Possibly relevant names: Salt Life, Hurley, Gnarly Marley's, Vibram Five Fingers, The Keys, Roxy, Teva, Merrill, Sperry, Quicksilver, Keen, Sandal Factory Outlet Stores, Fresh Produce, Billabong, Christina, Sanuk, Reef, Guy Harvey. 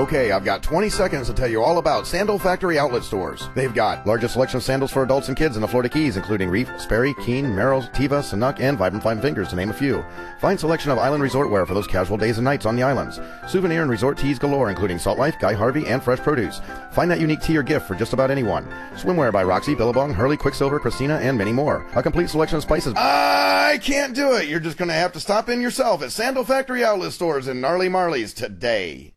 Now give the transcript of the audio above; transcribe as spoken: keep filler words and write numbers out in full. Okay, I've got twenty seconds to tell you all about Sandal Factory Outlet Stores. They've got largest selection of sandals for adults and kids in the Florida Keys, including Reef, Sperry, Keen, Merrill, Teva, Sanuk, and Vibram Five Fingers, to name a few. Fine selection of island resort wear for those casual days and nights on the islands. Souvenir and resort teas galore, including Salt Life, Guy Harvey, and Fresh Produce. Find that unique tea or gift for just about anyone. Swimwear by Roxy, Billabong, Hurley, Quicksilver, Christina, and many more. A complete selection of spices. I can't do it. You're just going to have to stop in yourself at Sandal Factory Outlet Stores in Gnarly Marley's today.